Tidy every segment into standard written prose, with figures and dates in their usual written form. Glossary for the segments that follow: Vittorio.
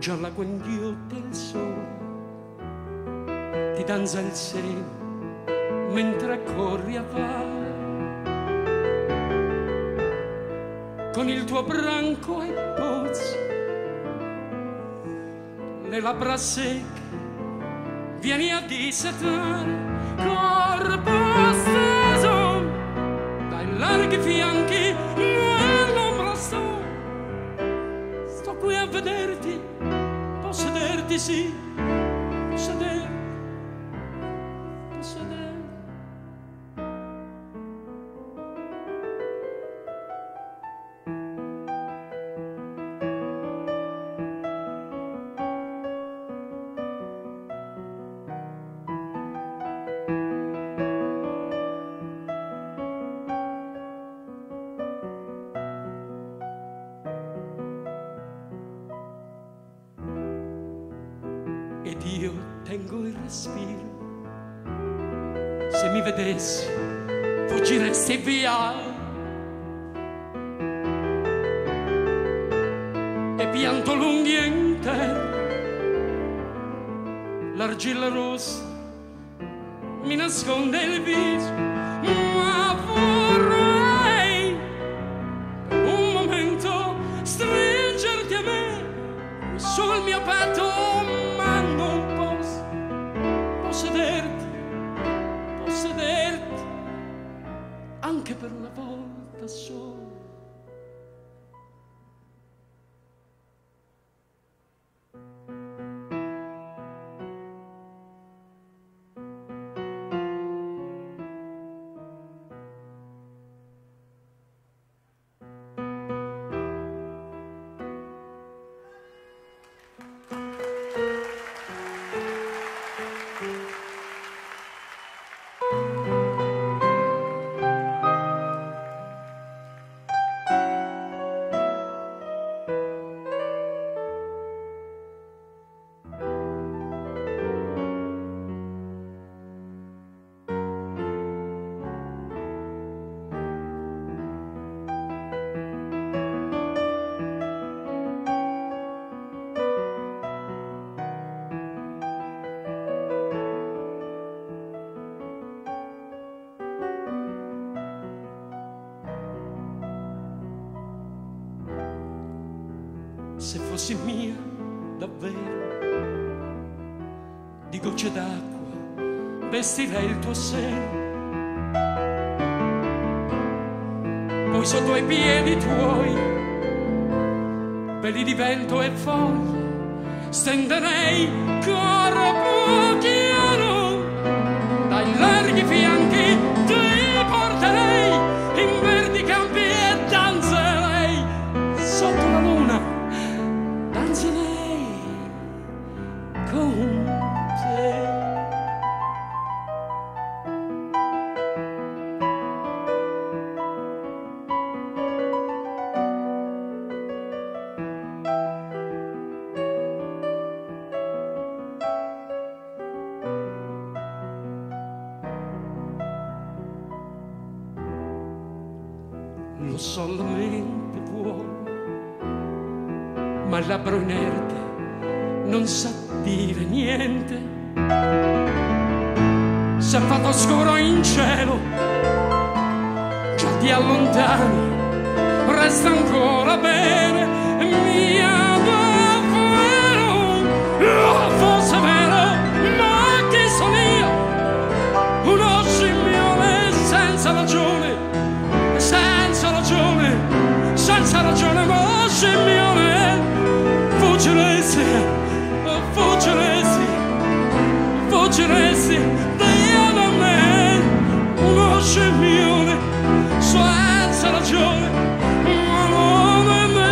già la conghiotta il sole ti danza il seno mentre corri a valle con il tuo branco e pozzo, le labbra secche vieni a dissetare, corpo steso dai larghi fianchi nell'ombra sto qui a vederti, possederti, sì, possederti. Ed io tengo il respiro, se mi vedessi fuggiresti via e pianto lunghi e interi, l'argilla rossa mi nasconde il viso, ma vorrei per un momento stringerti a me sul mio petto. Possederti anche per una volta sola. Se fossi mia davvero, di gocce d'acqua vestirei il tuo seno, poi sotto ai piedi tuoi peli di vento e foglie stenderei corpo chiaro, dai larghi fianchi ti porterei in verdi campi e danzerei sotto la luna. Lo solamente vuole, ma il labbro inerte non sa dire niente. Se è fatto scuro in cielo, già ti allontani, resta ancora bene, mia davvero. Oh, forse è vero, ma chi sono io? Uno scimmione senza ragione. Senza ragione, ma scimmione, fuggiresti, fuggiresti, fuggiresti da me, uno scimmione, senza ragione, ma non è me.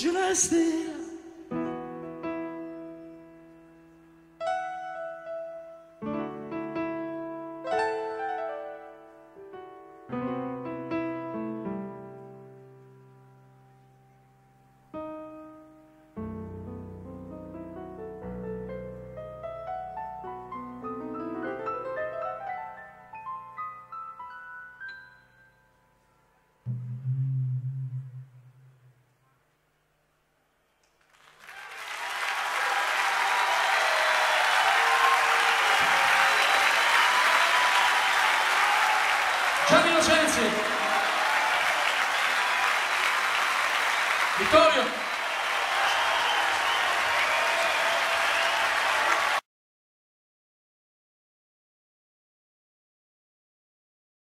celeste. Vittorio!